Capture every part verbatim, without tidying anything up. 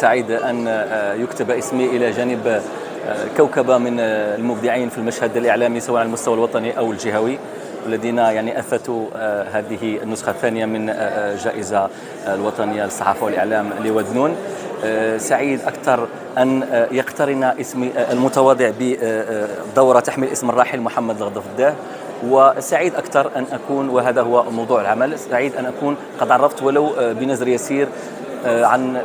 سعيد أن يكتب اسمي إلى جانب كوكبة من المبدعين في المشهد الإعلامي سواء على المستوى الوطني أو الجهوي الذين يعني أثثوا هذه النسخة الثانية من جائزة الوطنية للصحافة والإعلام لوادنون. سعيد أكثر أن يقترن اسمي المتواضع بدورة تحمل اسم الراحل محمد الغضفدة، وسعيد أكثر أن أكون، وهذا هو موضوع العمل، سعيد أن أكون قد عرفت ولو بنزر يسير عن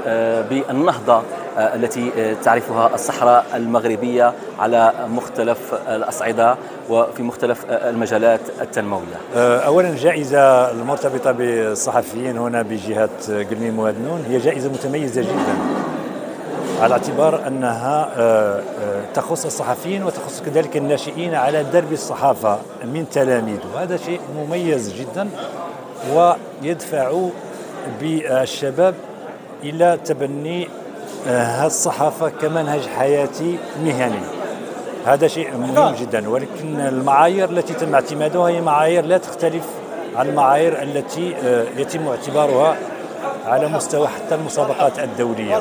بالنهضة التي تعرفها الصحراء المغربية على مختلف الأصعدة وفي مختلف المجالات التنموية. أولا الجائزة المرتبطة بالصحفيين هنا بجهة كلميم وادنون هي جائزة متميزة جدا على اعتبار أنها تخص الصحفيين وتخص كذلك الناشئين على درب الصحافة من تلاميذ، وهذا شيء مميز جدا ويدفع بالشباب إلى تبني هالصحافة كمنهج حياتي مهني. هذا شيء مهم جدا، ولكن المعايير التي تم اعتمادها هي معايير لا تختلف عن المعايير التي يتم اعتبارها على مستوى حتى المسابقات الدولية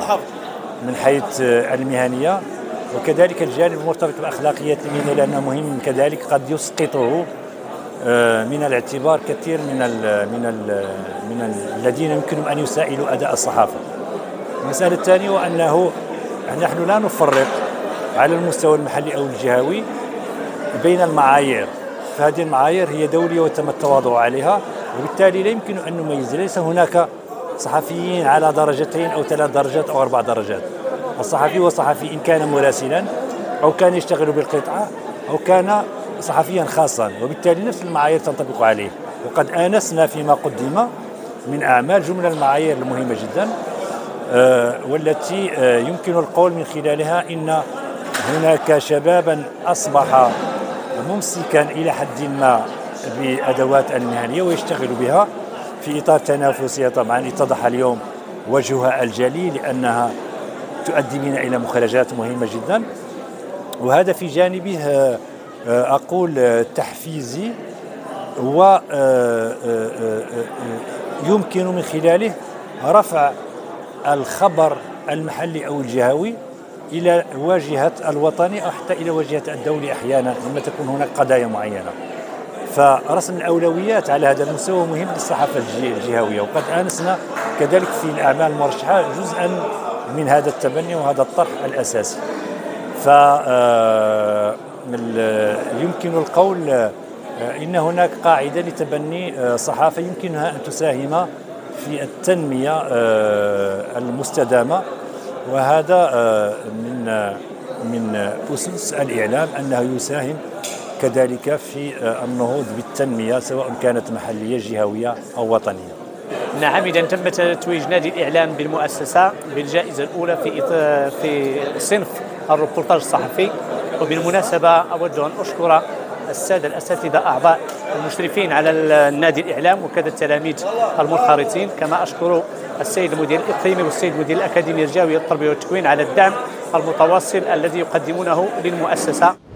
من حيث المهنية، وكذلك الجانب المرتبط بالأخلاقيات المهنية لأنه مهم كذلك، قد يسقطه من الاعتبار كثير من ال من ال من الذين يمكنهم أن يسائلوا أداء الصحافة. المسألة الثانية هو أنه نحن لا نفرق على المستوى المحلي أو الجهوي بين المعايير، فهذه المعايير هي دولية وتم التواضع عليها، وبالتالي لا يمكن أن نميز. ليس هناك صحفيين على درجتين أو ثلاث درجات أو أربع درجات. الصحفي هو صحفي إن كان مراسلا أو كان يشتغل بالقطاع أو كان صحفيا خاصا، وبالتالي نفس المعايير تنطبق عليه. وقد آنسنا فيما قدم من أعمال جملة المعايير المهمة جدا والتي يمكن القول من خلالها إن هناك شبابا أصبح ممسكا إلى حد ما بأدوات المهنية ويشتغل بها في إطار تنافسية طبعا اتضح اليوم وجهها الجلي لأنها تؤدي بنا إلى مخرجات مهمة جدا، وهذا في جانبه أقول تحفيزي ويمكن من خلاله رفع الخبر المحلي أو الجهوي إلى واجهة الوطني أو حتى إلى واجهة الدولي أحيانا لما تكون هناك قضايا معينة. فرسم الأولويات على هذا المستوى مهم للصحافة الجهوية، وقد آنسنا كذلك في الأعمال المرشحة جزءا من هذا التبني وهذا الطرح الأساسي. ف يمكن القول إن هناك قاعدة لتبني صحافة يمكنها أن تساهم في التنمية المستدامة، وهذا من من أسس الإعلام أنه يساهم كذلك في النهوض بالتنمية سواء كانت محلية جهوية أو وطنية. نعم، إذا تم تتويج نادي الإعلام بالمؤسسة بالجائزة الأولى في في صنف الروبورتاج الصحفي. وبالمناسبة أود أن أشكر السادة الأساتذة أعضاء المشرفين على النادي الإعلام وكذا التلاميذ المنخرطين، كما أشكر السيد المدير الإقليمي والسيد مدير الأكاديمية الجاوية للتربية والتكوين على الدعم المتواصل الذي يقدمونه للمؤسسة.